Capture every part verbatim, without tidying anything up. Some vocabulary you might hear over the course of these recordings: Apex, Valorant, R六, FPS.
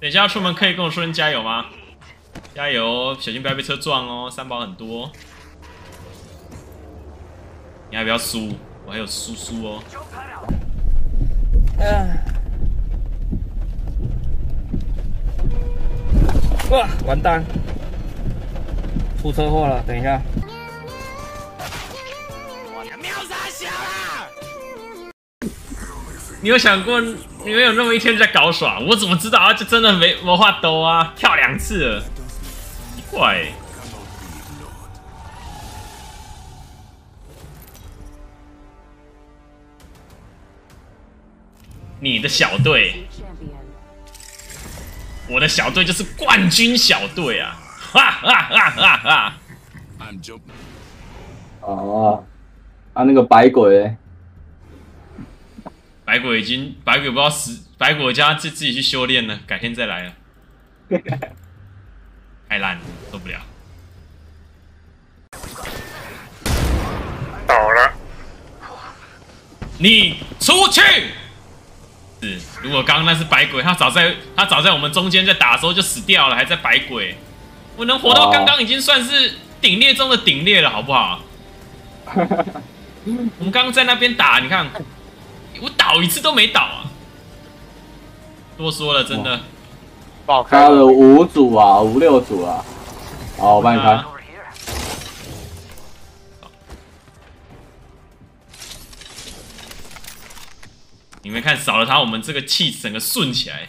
等一下要出门可以跟我说声加油吗？加油，小心不要被车撞哦，三宝很多。你还不要输，我还有输输哦。嗯。哇，完蛋，出车祸了！等一下。 你有想过，你们有那么一天在搞爽？我怎么知道啊？就真的没没话兜啊，跳两次了，奇怪、欸。你的小队，我的小队就是冠军小队啊！哈哈哈哈哈！哦，啊，那个白鬼、欸。 白鬼已经，白鬼不知道死，白鬼家自自己去修炼了，改天再来了。太烂了，受不了。倒了。你出去！是，如果刚刚那是白鬼，他早在他早在我们中间在打的时候就死掉了，还在白鬼。我能活到刚刚已经算是顶猎中的顶猎了，好不好？我们刚刚在那边打，你看。 我倒一次都没倒啊！多说了，真的。爆开了五组啊，五六组啊。好，我帮你开。你们看，少了他，我们这个气整个顺起来。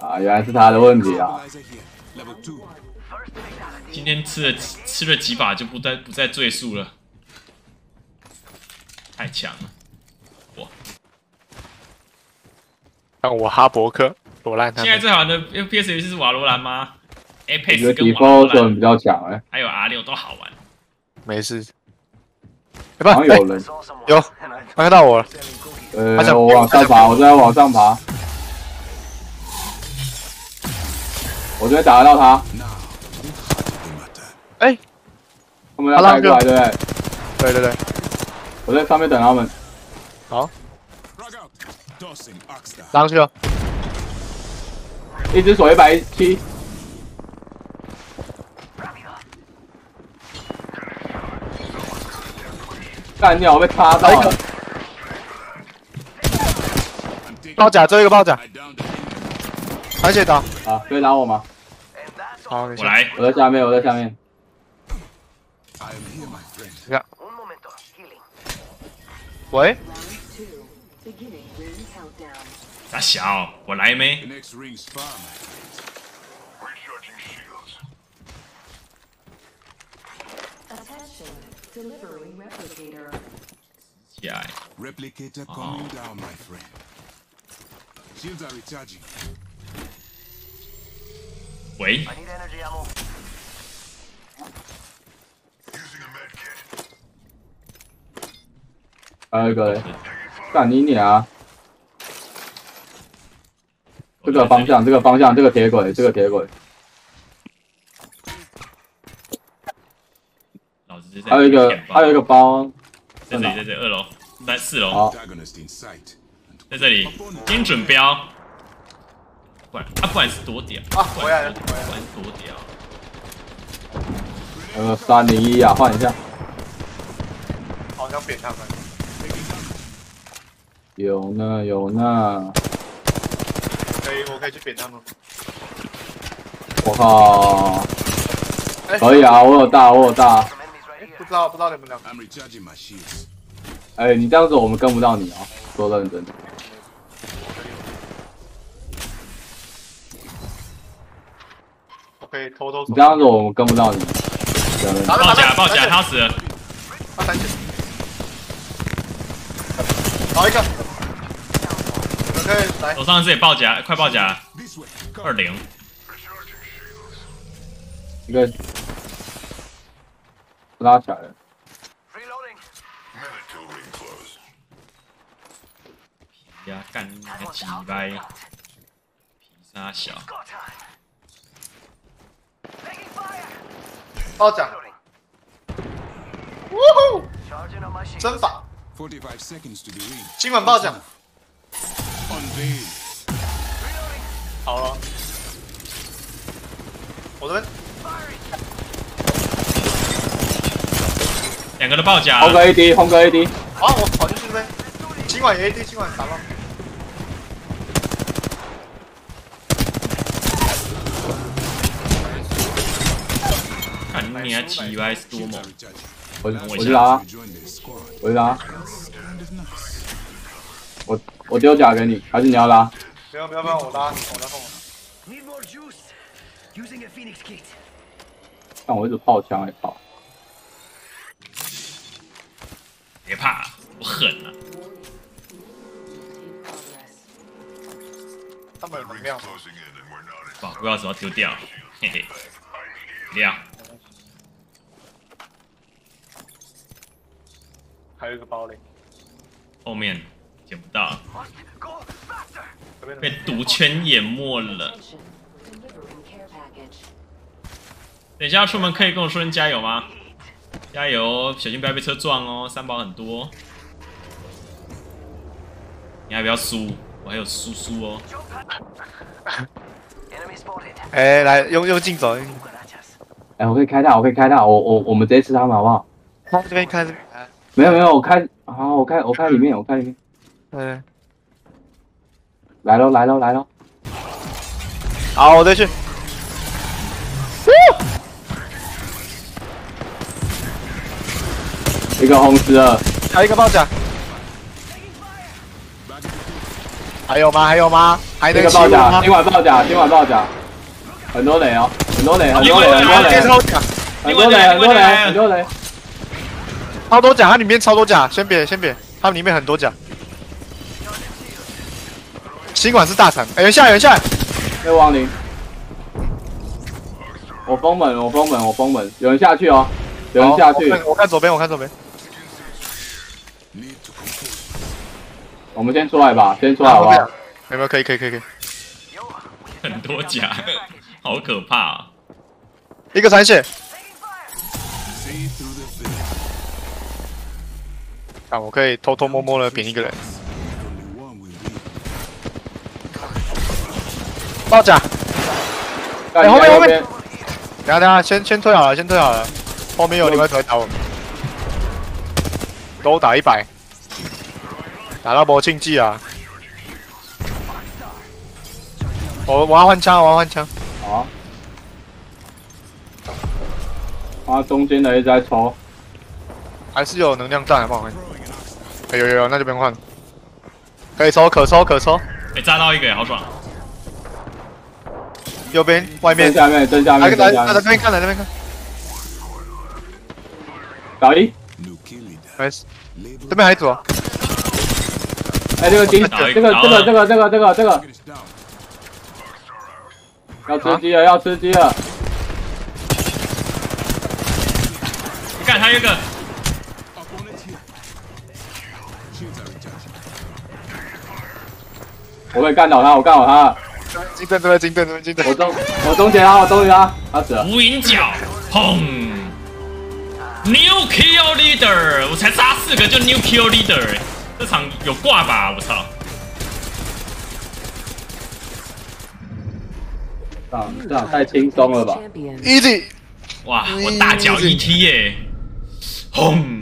啊，原来是他的问题啊！今天吃了吃了几把，就不再不再赘述了。太强了。 让我哈伯克罗兰，现在最好的 F P S 游戏是瓦罗兰吗 ？Apex 跟瓦罗兰比较强哎、欸，还有 R 六都好玩。没事，好像有人、欸、有，他看到我了。呃，我往上爬，我正在往上爬，我觉得打得到他。哎、欸，他们要带过来对不对？对对对，我在上面等他们。好。 上去了，一只手一百七，干掉我被插到了，爆甲最后一个爆甲，而且打啊，可以打我吗？好，我来，我在下面，我在下面，你看，喂。 大小，我来没？呀！哦。喂。还有一个嘞，干你娘！ 这个方向，这个方向，这个铁轨，这个铁轨。老子还有一个，还有一个包，在这里，在这里，二楼，在四楼。好，在这里，精准标。不然，啊，不然是多屌啊！回来了，回来了，多屌。呃，三零一啊，换一下。好像扁他们。有呢，有呢。 我可以去扁他们。我靠！可以啊，我有大，我有大。不知道，不知道你们两个。哎，你这样子我们跟不到你啊，说认真的。我可以偷偷。你这样子我们跟不到你。爆甲，爆甲，他死了。他三血。找一个。 手上自己爆甲，快爆甲！二零，一个拉起来了。皮呀，干你个鸡掰！皮沙小。爆甲！呜呼！真法！今晚爆甲！ On base. 好了，我这边两个都爆甲，轰个 A D， 轰个 A D。啊，我跑进去这边，今晚 A D， 今晚打爆。 你还奇歪是多猛！我我去拿，我去拿，我我丢甲给你，还是你要拉？不要不要不要，我拉，我拉放我。但我一直炮枪哎炮。别怕，我狠啊！他们有能量。把护钥匙要丢掉，嘿嘿，亮。 还有一个堡垒，后面捡不到，被毒圈淹没了。等一下要出门，可以跟我说声加油吗？加油，小心不要被车撞哦，三宝很多。你还不要输，我还有输输哦。哎、欸，来用用镜走。哎、欸，我可以开大，我可以开大，我我我们直接吃他们好不好？开这边，开这边。 没有没有，我开好，我开我开里面，我开里面。嗯，来喽来喽来喽！好，我再去。一个红石了，还有一个爆甲。还有吗？还有吗？还有一个爆甲，今晚爆甲，今晚爆甲，很多雷哦，很多雷，很多雷，很多雷，很多雷，很多雷，很多雷。 超多甲，它里面超多甲，先别先别，它里面很多甲。新馆是大厂，哎、欸，下有下有，被亡灵。我封门，我封门，我封门，有人下去哦，有人下去。我看左边，我看左边。我们先出来吧，先出来好不好？有没有可以可以可以可以？很多甲，好可怕啊！一个残血。 啊！我可以偷偷摸摸的扁一个人。爆甲！哎、欸，后面后面！等下等下，先先退好了，先退好了。后面有另外一个人打我们，都打一百，打到没庆忌啊！我我要换枪，我要换枪。好、啊。他中间的一直在抽，还是有能量弹，好不好？ 哎、欸、有有有，那就不用换了，可以抽可抽可抽，哎、欸、炸到一个，好爽！右边外面下面蹲下面，来来来这边看来这边看，打一，没事，这边还有啊！哎、欸、这个金，这个这个这个这个这个这个，要吃鸡了要吃鸡了！你看还有一个。 我被干倒他，我干倒他。金盾对金盾对金盾。我终我终结他，我终结他，他死了。无影脚，砰 ！New kill leader， 我才杀四个就 New kill leader， 这场有挂吧？我操！啊，这场太轻松了吧 ？Easy， 哇，我大脚一踢耶，轰！